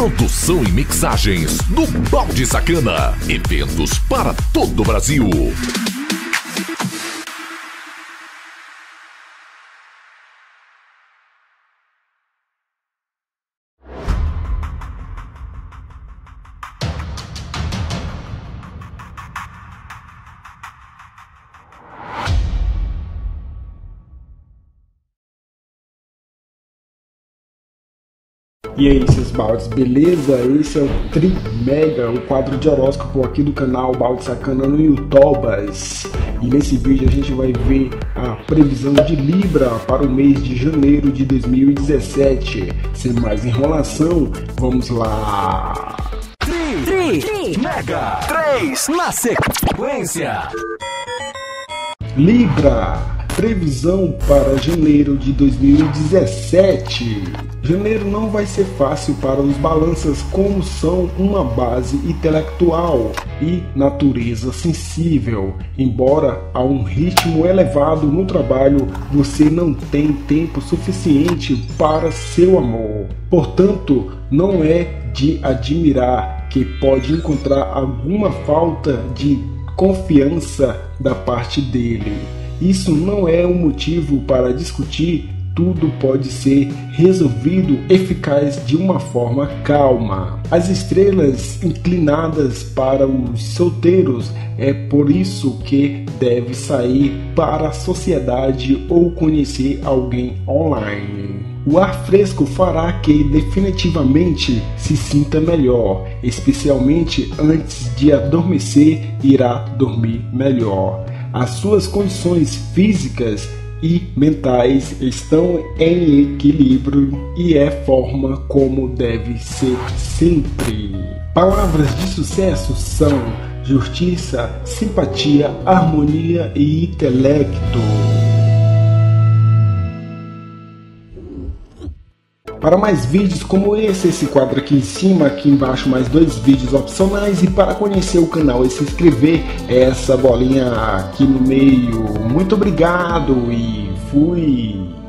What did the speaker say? Produção e mixagens do Balde Sacana. Eventos para todo o Brasil. E aí, seus baldes, beleza? Esse é o Tri Mega, um quadro de horóscopo aqui do canal Balde Sacana no Youtobas. E nesse vídeo a gente vai ver a previsão de Libra para o mês de janeiro de 2017. Sem mais enrolação, vamos lá! Tri Mega 3 na sequência. Libra, previsão para janeiro de 2017. Janeiro não vai ser fácil para os balanças, como são uma base intelectual e natureza sensível. Embora a um ritmo elevado no trabalho, você não tem tempo suficiente para seu amor. Portanto, não é de admirar que pode encontrar alguma falta de confiança da parte dele. Isso não é um motivo para discutir, tudo pode ser resolvido eficaz de uma forma calma. As estrelas inclinadas para os solteiros, é por isso que deve sair para a sociedade ou conhecer alguém online. O ar fresco fará que definitivamente se sinta melhor, especialmente antes de adormecer, irá dormir melhor. As suas condições físicas e mentais estão em equilíbrio e é forma como deve ser sempre. Palavras de sucesso são justiça, simpatia, harmonia e intelecto. Para mais vídeos como esse quadro aqui em cima, aqui embaixo mais dois vídeos opcionais, e para conhecer o canal e se inscrever, essa bolinha aqui no meio. Muito obrigado e fui!